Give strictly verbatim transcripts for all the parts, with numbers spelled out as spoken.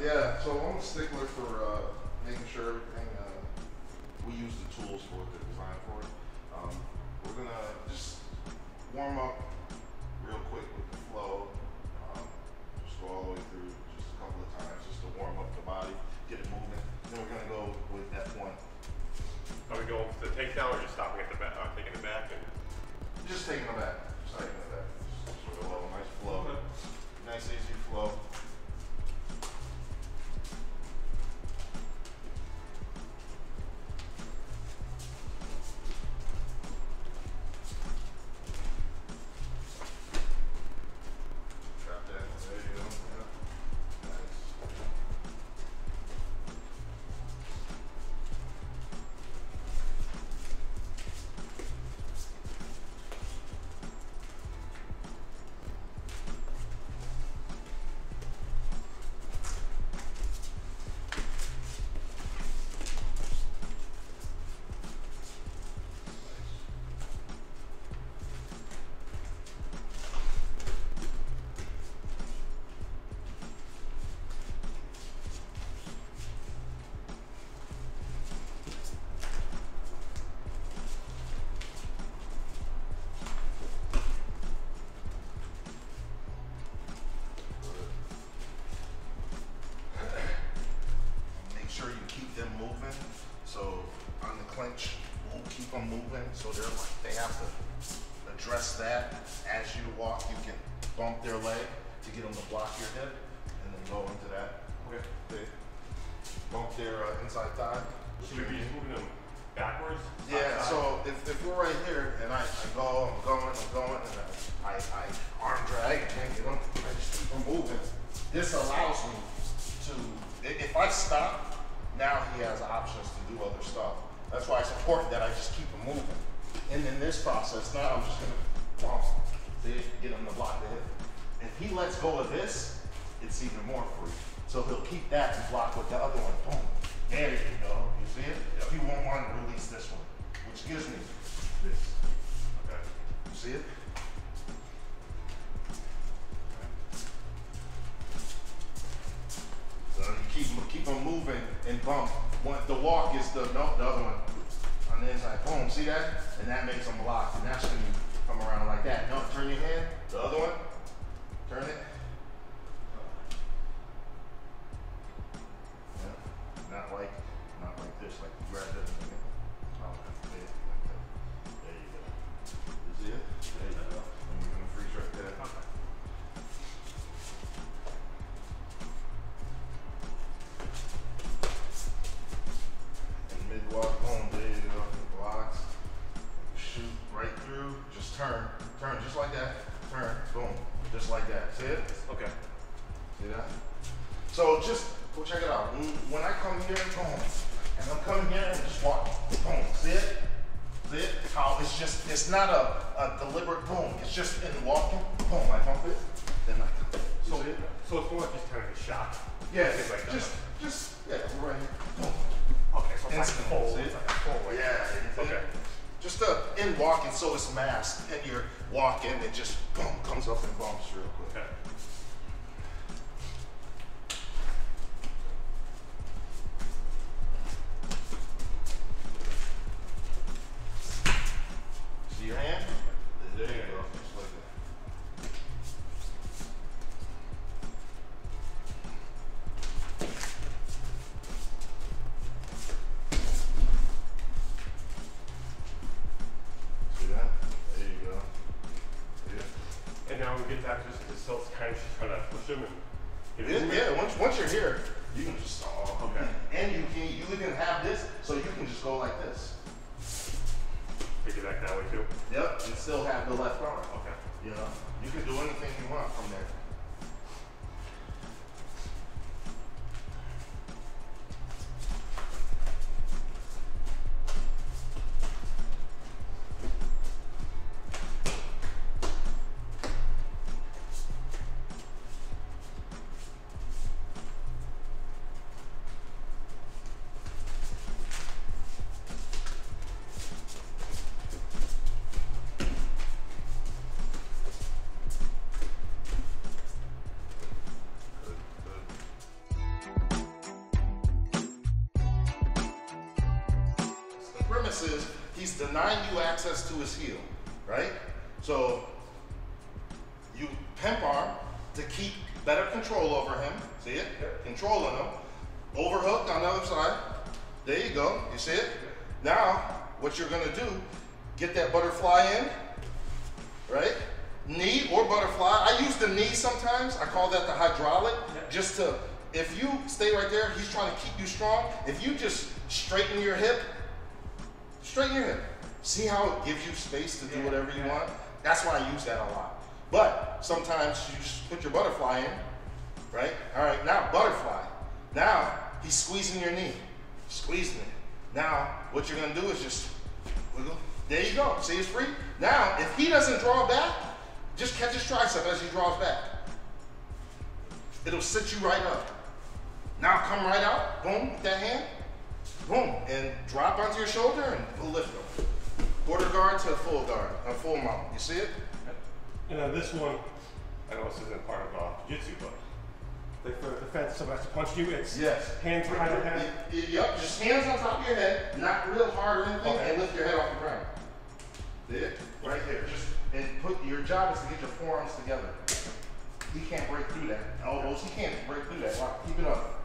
Yeah, so I'm a stickler for uh, making sure everything, uh, we use the tools for it, the design for it. Um, we're going to just warm up real quick with the flow. Um, just go all the way through just a couple of times just to warm up the body, get it moving. Then we're going to go with F one. Are we going for the takedown or just stopping at the back, uh, taking it back? And... Just taking it back. Just taking it back. Just sort of a little nice flow. Okay. Nice, easy flow. Moving, so on the clinch, we'll keep them moving. So they're like they have to address that as you walk. You can bump their leg to get them to block your hip, and then go into that. Okay. They bump their uh, inside thigh. So you're just moving them backwards. Yeah. So if, if we're right here, and I, I go, I'm going, I'm going, and I, I, I arm drag, and you know, I just keep them moving. This allows me to, if I stop. Now he has options to do other stuff. That's why it's important that I just keep him moving. And in this process, now I'm just gonna bump to get him to block the hip. If he lets go of this, it's even more free. So he'll keep that and block with the other one. Boom. There you go. You see it? Yep. He won't want to release this one, which gives me this. Okay. You see it? Keep them moving and bump. One, the walk is the, no, the other one on the inside. Boom, see that? And that makes them block. And that's when you come around like that. No, turn your hand. The other one. Turn it. Yeah. Not like, not like this. Like you grab it. Like that. There you go. You see it? There you go. And you're gonna freeze right there. Walk home, baby, blocks, shoot right through, just turn, turn, just like that, turn, boom, just like that, see it? Okay. See that? So just, go check it out, when I come here, boom, and I'm coming here and just walk, boom, see it? See it? How it's just, it's not a, a deliberate boom, it's just in walking, boom, I bump it, then I come, so, see it? So it's more like just kind of a shot. Yeah, just, like just, just, yeah, right here, boom. Okay, so it's like a fold. Yeah. Okay. Just uh, in walking, so it's masked, and you're walking, it just boom comes up and bumps real quick. Okay. See your hand? There you go. Just like that. Get that just because it's kind of just trying to push them and get it. Yeah, once, once you're here, you can just, oh, okay. And you can, you even have this, so you can just go like this. Take it back that way too? Yep, and still have the left arm. Okay. You know, you can do anything you want from there. this is he's denying you access to his heel, right? So you pimp arm to keep better control over him. See it? Controlling him. Overhook on the other side. There you go. You see it? Now, what you're going to do, get that butterfly in, right? Knee or butterfly. I use the knee sometimes. I call that the hydraulic. Just to, if you stay right there, he's trying to keep you strong. If you just straighten your hip, straighten your hip. See how it gives you space to do whatever you want? That's why I use that a lot. But sometimes you just put your butterfly in, right? All right, now butterfly. Now he's squeezing your knee, squeezing it. Now what you're gonna do is just wiggle. There you go, see it's free? Now if he doesn't draw back, just catch his tricep as he draws back. It'll sit you right up. Now come right out, boom, with that hand, boom, and drop onto your shoulder and we'll lift him. Quarter guard to full guard, a full mount, you see it? And you know, this one, I know this isn't part of uh, jiu-jitsu, but they for defense, somebody has to punch you, it's yes. hands behind your head. Yep, just hands on top of your head, not real hard or anything, okay. And lift your head off the ground. There, right there. Just and put your job is to get your forearms together. He can't break through that. Elbows, he can't break through that. Wow, keep it up.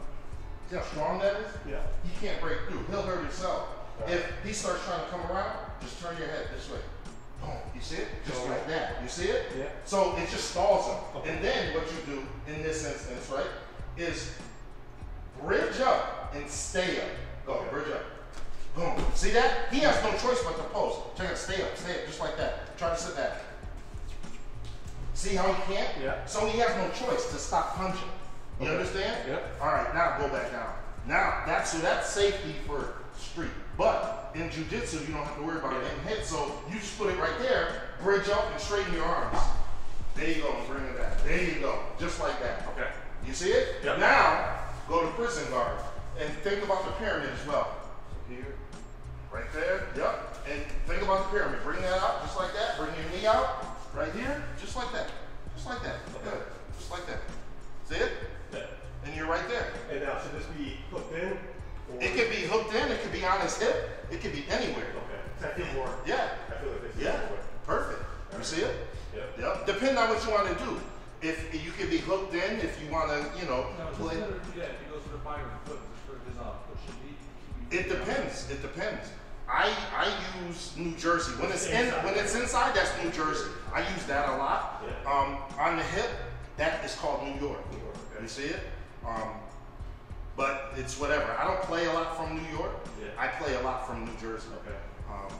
See how strong that is? Yeah. He can't break through. He'll hurt himself. Right. If he starts trying to come around, just turn your head this way. Boom. You see it? Just so, like that. You see it? Yeah. So it just stalls him. Okay. And then what you do in this instance, right, is bridge up and stay up. Go, okay. Bridge up. Boom. See that? He has no choice but to post. Check it, stay up, stay up, just like that. Try to sit back. See how he can't? Yeah. So he has no choice to stop punching. You okay. understand? Yeah. All right, now go back down. Now, that's, so that's safety for street. But in jiu-jitsu, you don't have to worry about yeah. getting hit, so you just put it right there, bridge up and straighten your arms. There you go, and bring it back. There you go, just like that. Okay. You see it? Yep. Now, go to prison guard. And think about the pyramid as well. Here, right there, yep. And think about the pyramid. Bring that out, just like that. Bring your knee out, right here, just like that. Just like that, okay. Good, just like that. See it? Yeah. And you're right there. And now, should this be hooked in? It could be hooked in, it could be on his hip, it could be anywhere. Okay. I feel more. Yeah. I feel like it's yeah. More. Perfect. Right. You see it? Yep. Yep. Depending on what you want to do. If you could be hooked in, if you want to, you know, no, play. Better, yeah, if you go to the fire and put this on, what should be? It depends. It depends. I I use New Jersey. When it's in when it's inside, that's New Jersey. I use that a lot. Yeah. Um on the hip, that is called New York. New York, okay. You see it? Um But it's whatever. I don't play a lot from New York. Yeah. I play a lot from New Jersey. Okay. Um,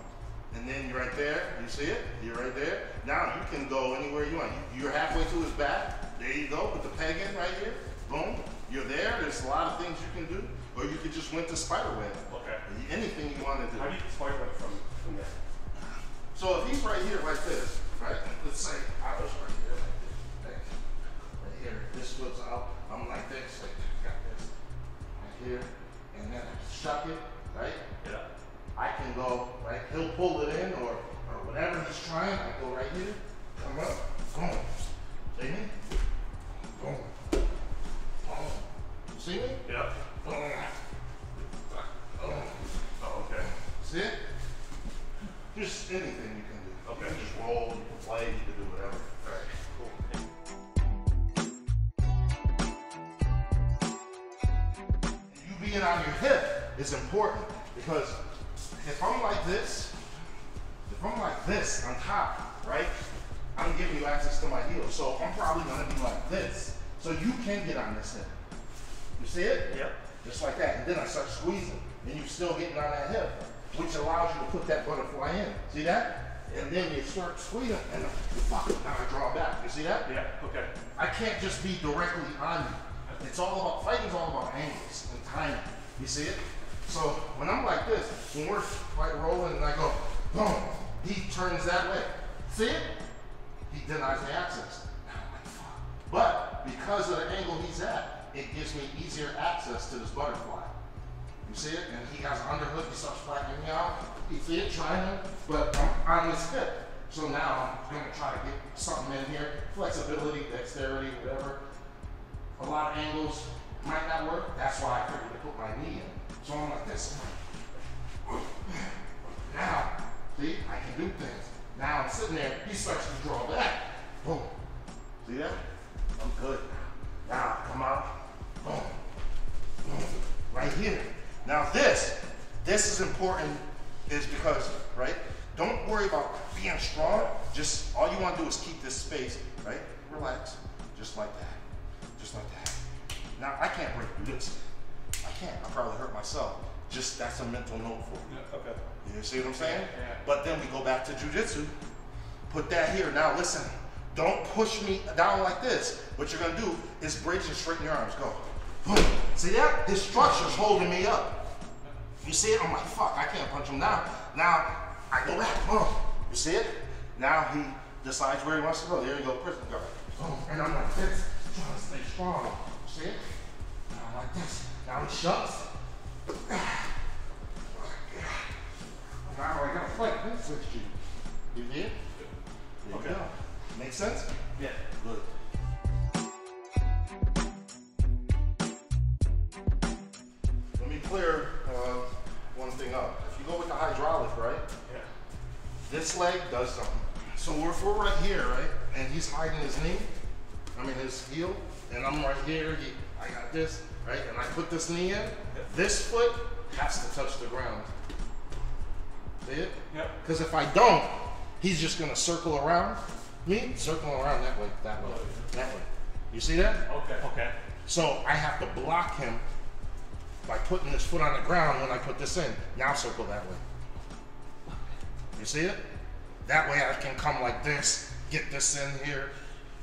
and then you're right there. You see it? You're right there. Now you can go anywhere you want. You're halfway to his back. There you go. Put the peg in right here. Boom. You're there. There's a lot of things you can do. Or you could just went to spiderweb. Okay. Anything you want to do. How do you get spiderweb from, from there? So if he's right here like this, right? Let's say I was right here like this. Right here. This was out. I'm like this. Like here, and then chuck it, right? Yeah. I can go, right? He'll pull it in or, or whatever he's trying. I go right here, come up, boom. See me? Boom. Boom. You see me? Yeah. Boom. Boom. Oh, okay. See it? Just anything you can do. Okay. You can just roll, you can play, you can do whatever. All right. Being on your hip is important because if I'm like this, if I'm like this on top, right, I'm giving you access to my heel. So I'm probably gonna be like this. So you can get on this hip. You see it? Yep. Just like that. And then I start squeezing. And you're still getting on that hip, which allows you to put that butterfly in. See that? And then you start squeezing and fuck, now I draw back. You see that? Yeah, okay. I can't just be directly on you. It's all about, fighting's all about angles and timing. You see it? So when I'm like this, when we're like rolling and I go, boom, he turns that way. See it? He denies the access. But because of the angle he's at, it gives me easier access to this butterfly. You see it? And he has an underhook, he starts flagging me out. You see it? Trying to, but I'm on his hip. So now I'm gonna try to get something in here. Flexibility, dexterity, whatever. A lot of angles might not work. That's why I figured to put my knee in. So I'm like this. Now, see, I can do things. Now I'm sitting there, he starts to draw back. Boom. See that? I'm good now. Now I come out. Boom. Boom. Right here. Now this, this is important is because, right? Don't worry about being strong. Just all you want to do is keep this space, right? Relax. Just like that. Just like that. Now I can't break through this. I can't. I probably hurt myself. Just that's a mental note for you. Yeah, okay. You see what I'm saying? Yeah. But then we go back to jujitsu. Put that here. Now listen. Don't push me down like this. What you're gonna do is bridge and straighten your arms. Go. Boom. See that? This structure's holding me up. You see it? I'm like, fuck, I can't punch him now. Now I go back. Boom. You see it? Now he decides where he wants to go. There you go, prison guard. Boom. And I'm like this, trying to stay strong. See it? Now I'm like this. Now he shuts. Now I gotta fight this with you. You did? There okay. You go. Make sense? Yeah. Good. Let me clear uh, one thing up. If you go with the hydraulic, right? Yeah. This leg does something. So if we're right here, right? And he's hiding his knee, I mean his heel, and I'm right here, he, I got this, right? And I put this knee in, this foot has to touch the ground. See it? Yep. Because if I don't, he's just gonna circle around me, circling around that way, that way, that way. You see that? Okay. Okay. So I have to block him by putting his foot on the ground when I put this in. Now circle that way. You see it? That way I can come like this, get this in here,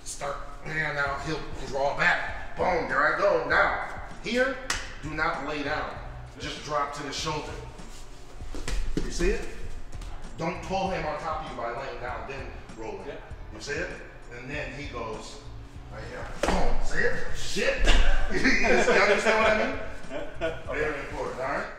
start, and now he'll draw back. Boom, there I go. Now, here, do not lay down. Just drop to the shoulder. You see it? Don't pull him on top of you by laying down, then rolling. Yeah. You see it? And then he goes right here. Boom. See it? Shit. You understand what I mean? Very important, all right?